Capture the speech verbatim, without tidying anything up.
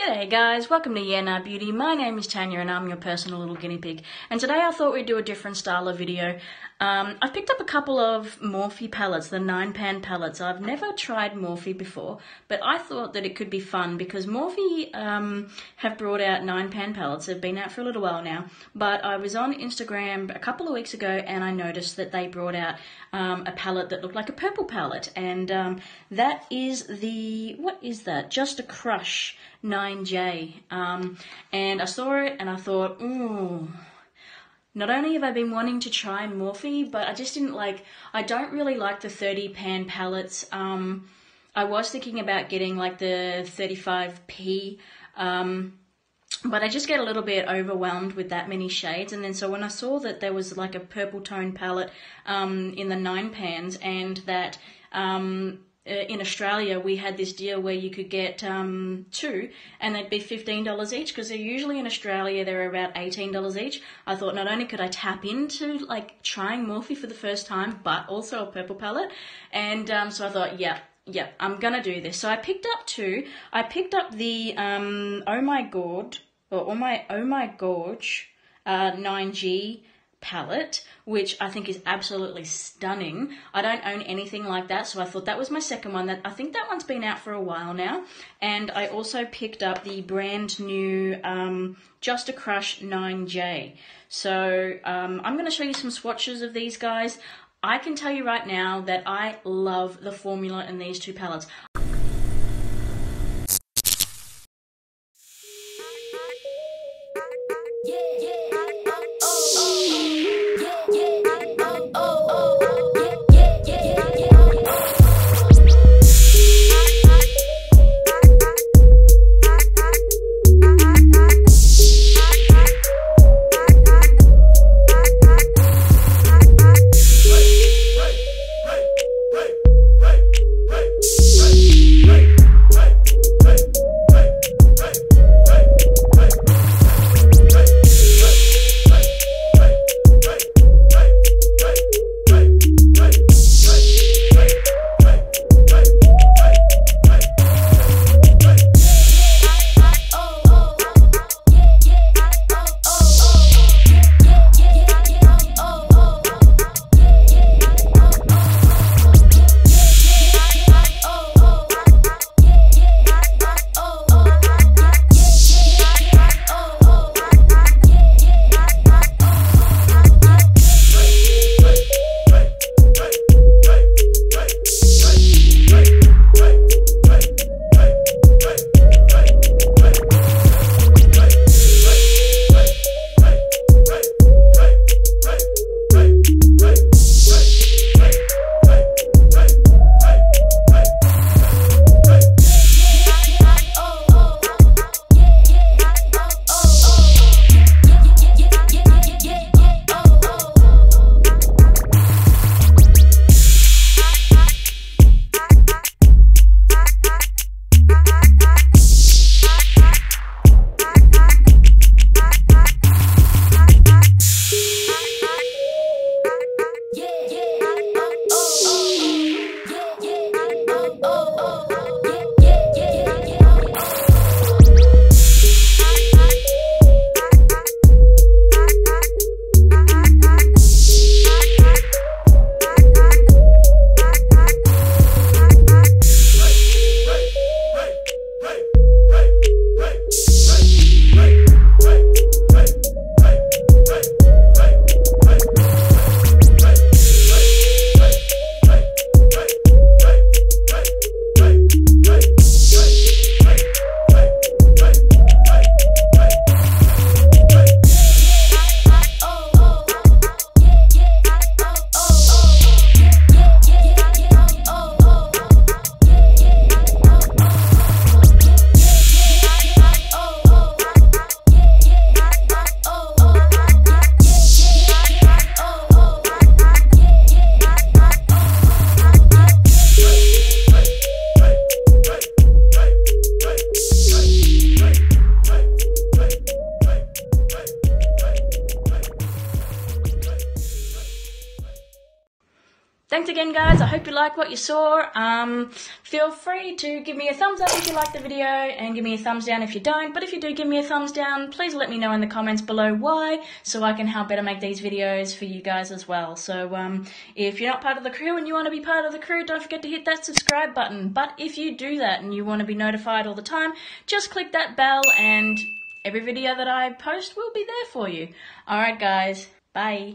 G'day guys, welcome to Yeah Nah Beauty. My name is Tanya and I'm your personal little guinea pig, and today I thought we'd do a different style of video. Um, I've picked up a couple of Morphe palettes, the nine pan palettes. I've never tried Morphe before, but I thought that it could be fun because Morphe um, have brought out nine pan palettes. They've been out for a little while now, but I was on Instagram a couple of weeks ago and I noticed that they brought out um, a palette that looked like a purple palette, and um, that is the, what is that? Just a Crush nine J, um, and I saw it and I thought, ooh, not only have I been wanting to try Morphe, but I just didn't like, I don't really like the thirty pan palettes. Um, I was thinking about getting like the thirty-five P, um, but I just get a little bit overwhelmed with that many shades. And then so when I saw that there was like a purple tone palette um, in the nine pans, and that um, in Australia we had this deal where you could get um, two and they'd be fifteen dollars each, because they're usually in Australia they're about eighteen dollars each. I thought not only could I tap into like trying Morphe for the first time, but also a purple palette, and um, so I thought yeah yeah I'm gonna do this. So I picked up two. I picked up the um, Oh My Gorg or Oh My Oh My Gorg uh, nine G palette, which I think is absolutely stunning. I don't own anything like that, so I thought that was my second one. That I think that one's been out for a while now. And I also picked up the brand new um, Just a Crush nine J. So um, I'm going to show you some swatches of these guys. I can tell you right now that I love the formula in these two palettes. Hey! Thanks again, guys. I hope you like what you saw. Um, feel free to give me a thumbs up if you like the video, and give me a thumbs down if you don't. But if you do give me a thumbs down, please let me know in the comments below why, so I can help better make these videos for you guys as well. So um, if you're not part of the crew and you want to be part of the crew, don't forget to hit that subscribe button. But if you do that and you want to be notified all the time, just click that bell, and every video that I post will be there for you. Alright, guys. Bye.